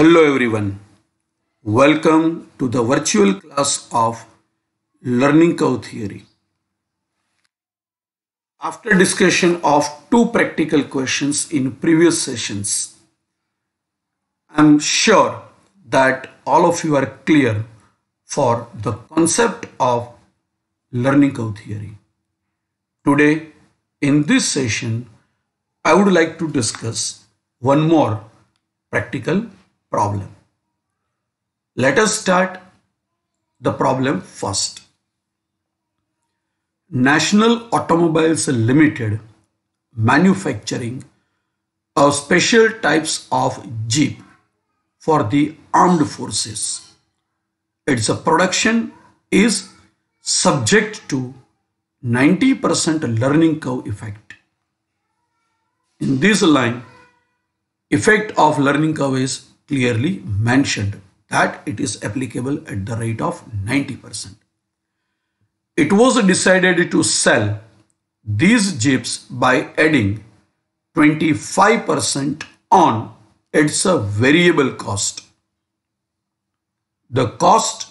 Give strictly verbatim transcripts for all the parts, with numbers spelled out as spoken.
Hello everyone, welcome to the virtual class of Learning Curve Theory. After discussion of two practical questions in previous sessions, I am sure that all of you are clear for the concept of Learning Curve Theory. Today, in this session, I would like to discuss one more practical problem. Let us start the problem first. National Automobiles Limited manufacturing of special types of Jeep for the armed forces. Its production is subject to ninety percent learning curve effect. In this line, effect of learning curve is clearly mentioned that it is applicable at the rate of ninety percent. It was decided to sell these Jeeps by adding twenty-five percent on its variable cost. The cost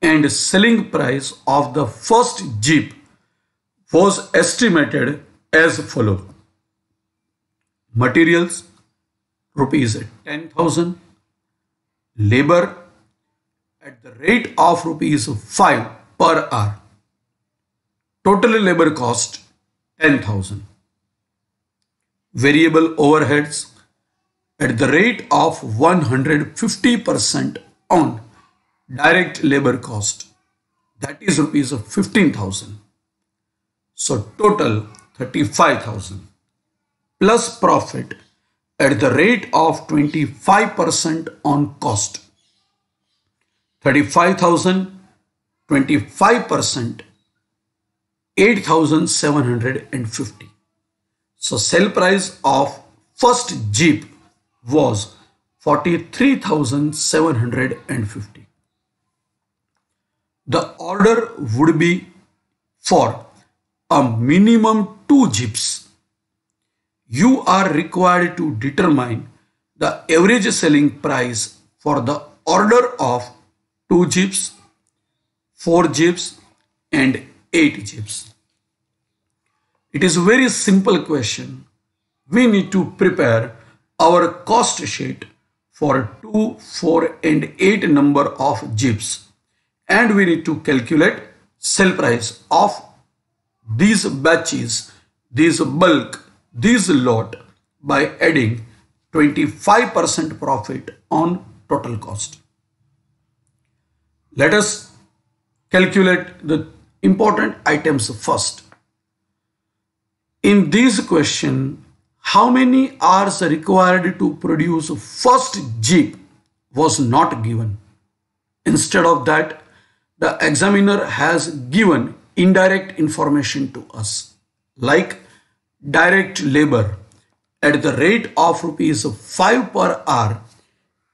and selling price of the first Jeep was estimated as follows. Materials rupees ten thousand, labor at the rate of rupees five per hour, total labor cost ten thousand, variable overheads at the rate of one hundred fifty percent on direct labor cost, that is rupees fifteen thousand, so total thirty-five thousand, plus profit at the rate of twenty-five percent on cost, thirty-five thousand, twenty-five percent, eight thousand seven hundred fifty. So sale price of first Jeep was forty-three thousand seven hundred fifty. The order would be for a minimum two Jeeps. You are required to determine the average selling price for the order of two Jeeps, four Jeeps and eight Jeeps. It is a very simple question. We need to prepare our cost sheet for two, four and eight number of Jeeps, and we need to calculate sale price of these batches, these bulk, this lot by adding twenty-five percent profit on total cost. Let us calculate the important items first. In this question, how many hours required to produce first Jeep was not given. Instead of that, the examiner has given indirect information to us, like direct labor at the rate of rupees five per hour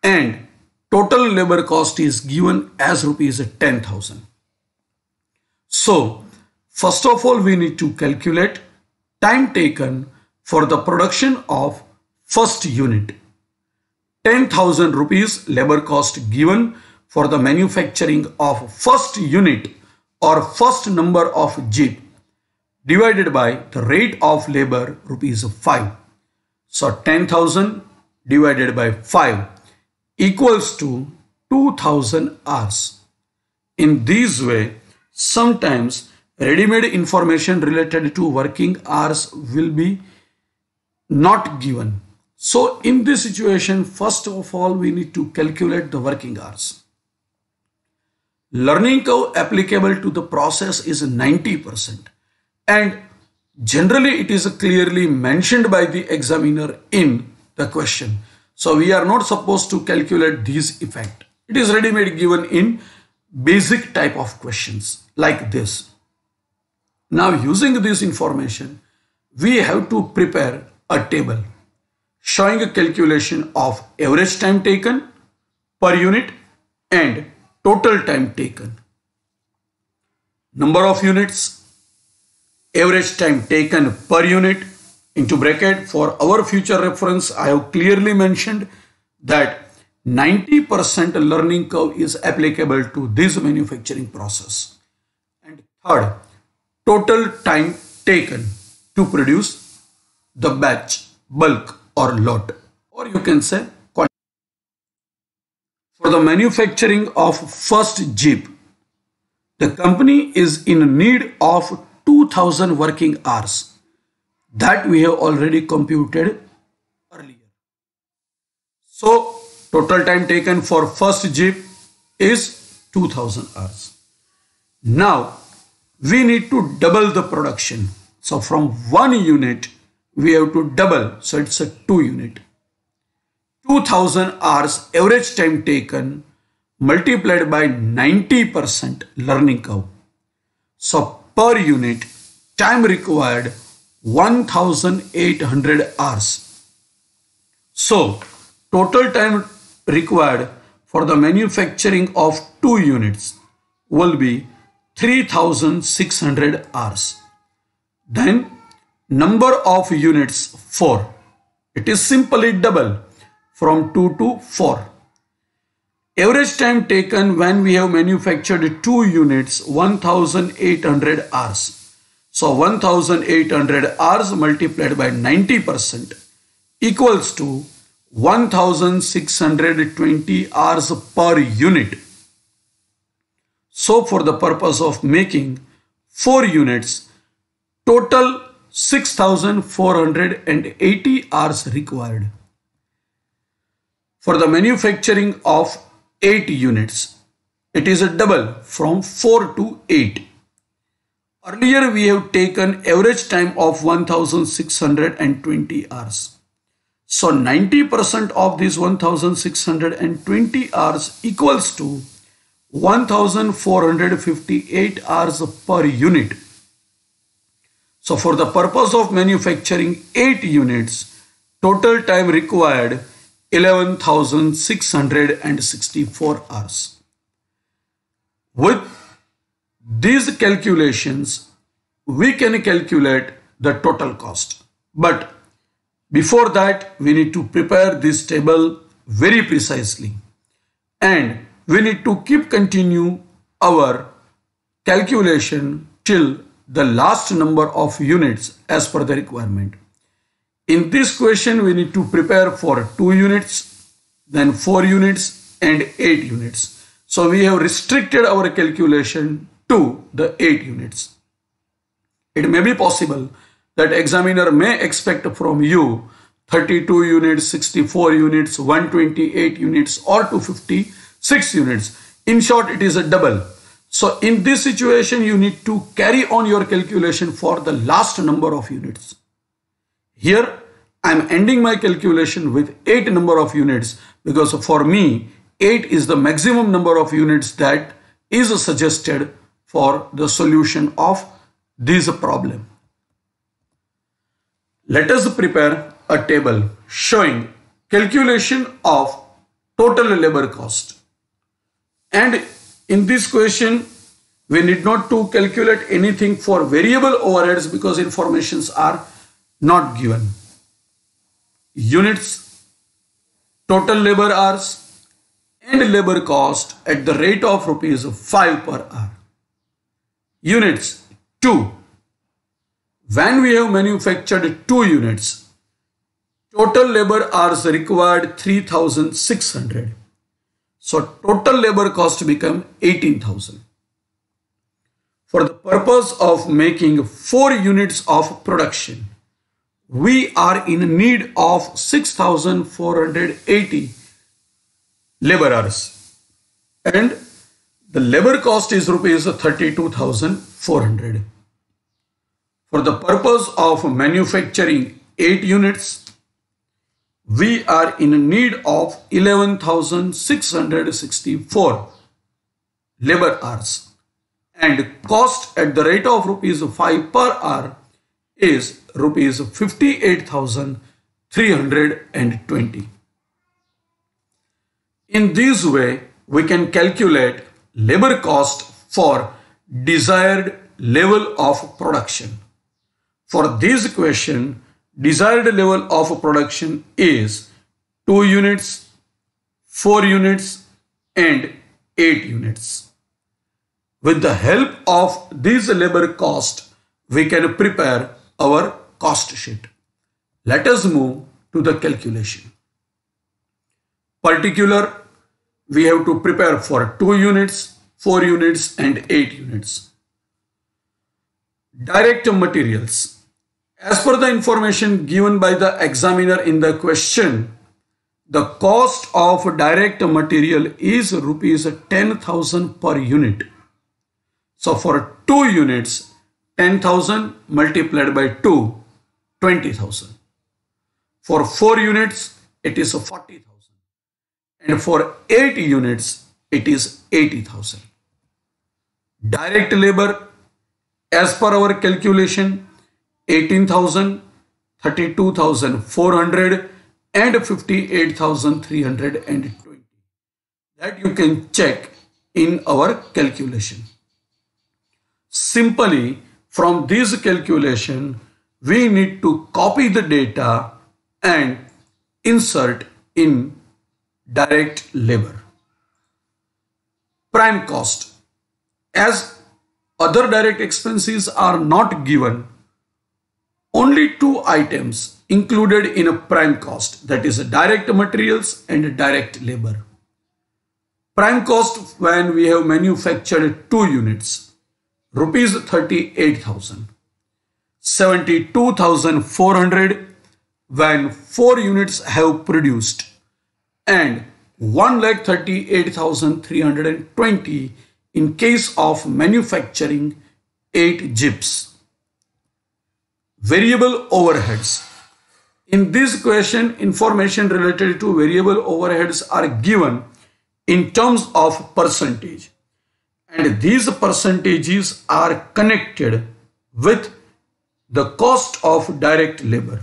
and total labor cost is given as rupees ten thousand. So first of all, we need to calculate time taken for the production of first unit. ten thousand rupees labor cost given for the manufacturing of first unit or first number of Jeep, divided by the rate of labor rupees five. So ten thousand divided by five equals to two thousand hours. In this way, sometimes ready-made information related to working hours will be not given. So in this situation, first of all, we need to calculate the working hours. Learning curve applicable to the process is ninety percent. And generally it is clearly mentioned by the examiner in the question. So we are not supposed to calculate this effect. It is ready-made given in basic type of questions like this. Now using this information, we have to prepare a table showing a calculation of average time taken per unit and total time taken. Number of units, average time taken per unit, into bracket for our future reference I have clearly mentioned that ninety percent learning curve is applicable to this manufacturing process. And third, total time taken to produce the batch, bulk or lot, or you can say quantity. For the manufacturing of first Jeep, the company is in need of two thousand working hours that we have already computed earlier. So total time taken for first Jeep is two thousand hours. Now we need to double the production. So from one unit we have to double. So it's a two unit. two thousand hours average time taken multiplied by ninety percent learning curve. So per unit time required one thousand eight hundred hours. So total time required for the manufacturing of two units will be three thousand six hundred hours. Then number of units four. It is simply double from two to four. Average time taken when we have manufactured two units one thousand eight hundred hours. So one thousand eight hundred hours multiplied by ninety percent equals to one thousand six hundred twenty hours per unit. So for the purpose of making four units, total six thousand four hundred eighty hours required. For the manufacturing of eight units, it is a double from four to eight. Earlier we have taken average time of one thousand six hundred twenty hours. So ninety percent of these one thousand six hundred twenty hours equals to one thousand four hundred fifty-eight hours per unit. So for the purpose of manufacturing eight units, total time required eleven thousand six hundred sixty-four hours. With these calculations, we can calculate the total cost. But before that, we need to prepare this table very precisely, and we need to keep continue our calculation till the last number of units as per the requirement. In this question, we need to prepare for two units, then four units and eight units. So we have restricted our calculation to the eight units. It may be possible that examiner may expect from you thirty-two units, sixty-four units, one hundred twenty-eight units or two hundred fifty-six units. In short, it is a double. So in this situation, you need to carry on your calculation for the last number of units. Here, I am ending my calculation with eight number of units, because for me, eight is the maximum number of units that is suggested for the solution of this problem. Let us prepare a table showing calculation of total labor cost. And in this question, we need not to calculate anything for variable overheads because informations are not given. Units, total labor hours and labor cost at the rate of rupees five per hour. Units two. When we have manufactured two units, total labor hours required three thousand six hundred. So total labor cost become eighteen thousand. For the purpose of making four units of production, we are in need of six thousand four hundred eighty labor hours. And the labor cost is rupees thirty-two thousand four hundred. For the purpose of manufacturing eight units, we are in need of eleven thousand six hundred sixty-four labor hours, and cost at the rate of rupees five per hour is rupees fifty-eight thousand three hundred twenty. In this way, we can calculate labor cost for desired level of production. For this question, desired level of production is two units, four units and eight units. With the help of these labor cost, we can prepare our cost sheet. Let us move to the calculation. Particular, we have to prepare for two units, four units and eight units. Direct materials. As per the information given by the examiner in the question, the cost of direct material is rupees ten thousand per unit. So for two units, ten thousand multiplied by two, twenty thousand. For four units, it is forty thousand. And for eight units, it is eighty thousand. Direct labor, as per our calculation, eighteen thousand, thirty-two thousand four hundred and fifty-eight thousand three hundred twenty. That you can check in our calculation. Simply from this calculation, we need to copy the data and insert in direct labor. Prime cost. As other direct expenses are not given, only two items included in a prime cost, that is direct materials and direct labor. Prime cost when we have manufactured two units, rupees thirty-eight thousand, seventy-two thousand four hundred when four units have produced, and one lakh thirty-eight thousand three hundred twenty in case of manufacturing eight jeeps. Variable overheads. In this question, information related to variable overheads are given in terms of percentage, and these percentages are connected with the cost of direct labor.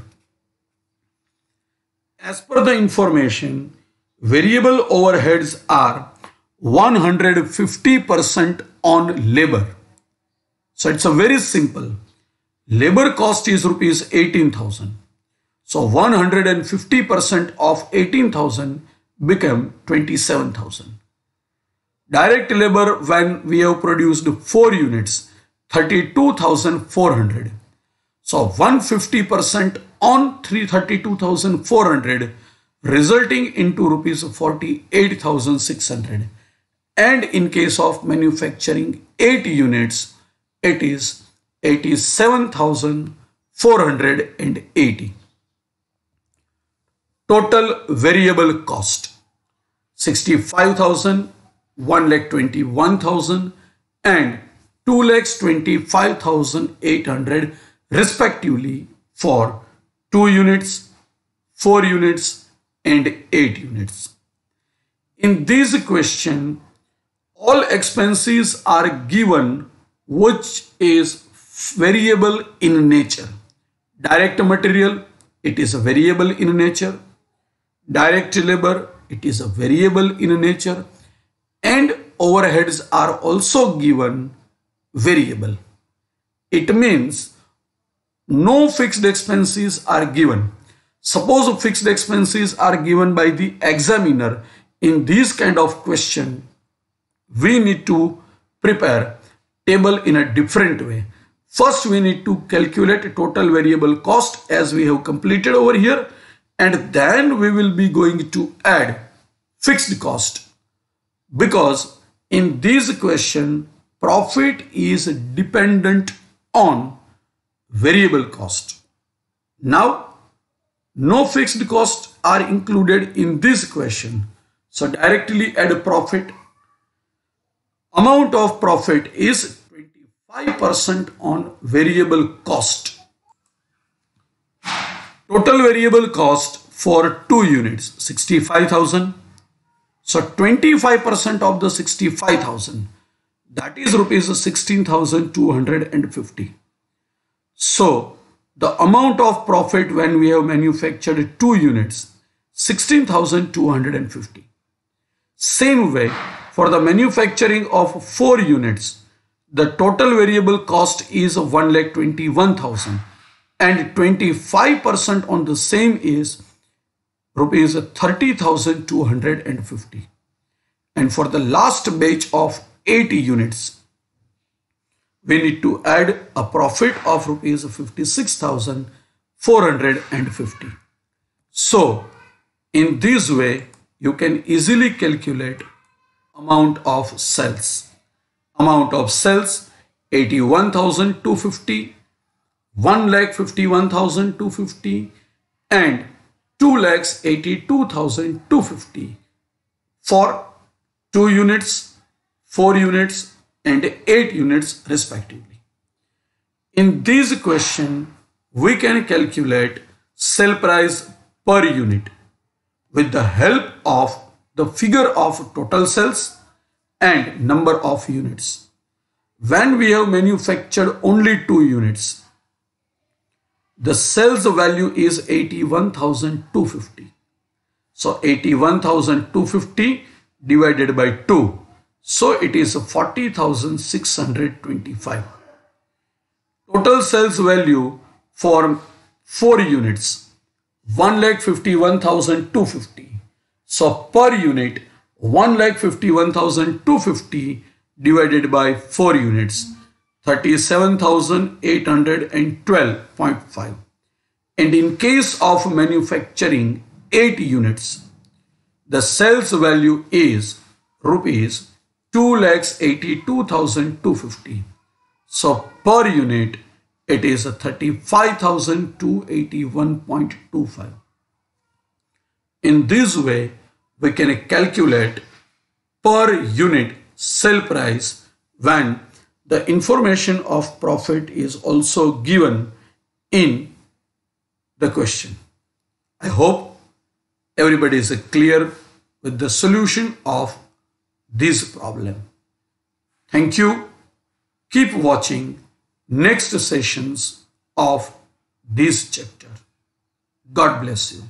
As per the information, variable overheads are one hundred fifty percent on labor. So it's a very simple. Labor cost is rupees eighteen thousand. So one hundred fifty percent of eighteen thousand become twenty-seven thousand. Direct labor when we have produced four units, thirty-two thousand four hundred. So one hundred fifty percent on thirty-two thousand four hundred resulting into rupees forty-eight thousand six hundred. And in case of manufacturing eight units, it is eighty-seven thousand four hundred eighty. Total variable cost sixty-five thousand, one lakh twenty-one thousand and two lakh twenty-five thousand eight hundred respectively for two units, four units and eight units. In this question, all expenses are given which is variable in nature. Direct material, it is a variable in nature. Direct labor, it is a variable in nature. And overheads are also given variable. It means no fixed expenses are given. Suppose fixed expenses are given by the examiner in this kind of question, we need to prepare table in a different way. First, we need to calculate total variable cost as we have completed over here, and then we will be going to add fixed cost, because in this question profit is dependent on variable cost. Now, no fixed costs are included in this question. So directly add profit. Amount of profit is five percent on variable cost. Total variable cost for two units sixty-five thousand. So twenty-five percent of the sixty-five thousand, that is rupees sixteen thousand two hundred fifty. So the amount of profit when we have manufactured two units sixteen thousand two hundred fifty. Same way for the manufacturing of four units, the total variable cost is one lakh twenty-one thousand and twenty-five percent on the same is rupees thirty thousand two hundred fifty, and for the last batch of eighty units we need to add a profit of rupees fifty-six thousand four hundred fifty. So in this way you can easily calculate amount of sales. Amount of sales eighty-one thousand two hundred fifty, one lakh fifty-one thousand two hundred fifty, and two lakhs eighty-two thousand two hundred fifty for two units, four units and eight units respectively. In this question we can calculate sale price per unit with the help of the figure of total sales and number of units. When we have manufactured only two units, the sales value is eighty-one thousand two hundred fifty. So eighty-one thousand two hundred fifty divided by two. So it is forty thousand six hundred twenty-five. Total sales value for four units one lakh fifty-one thousand two hundred fifty. So per unit one lakh fifty-one thousand two hundred fifty divided by four units, thirty-seven thousand eight hundred twelve point five. And in case of manufacturing eight units, the sales value is rupees two lakhs eighty-two thousand two hundred fifty. So per unit it is thirty-five thousand two hundred eighty-one point two five. In this way we can calculate per unit sale price when the information of profit is also given in the question. I hope everybody is clear with the solution of this problem. Thank you. Keep watching next sessions of this chapter. God bless you.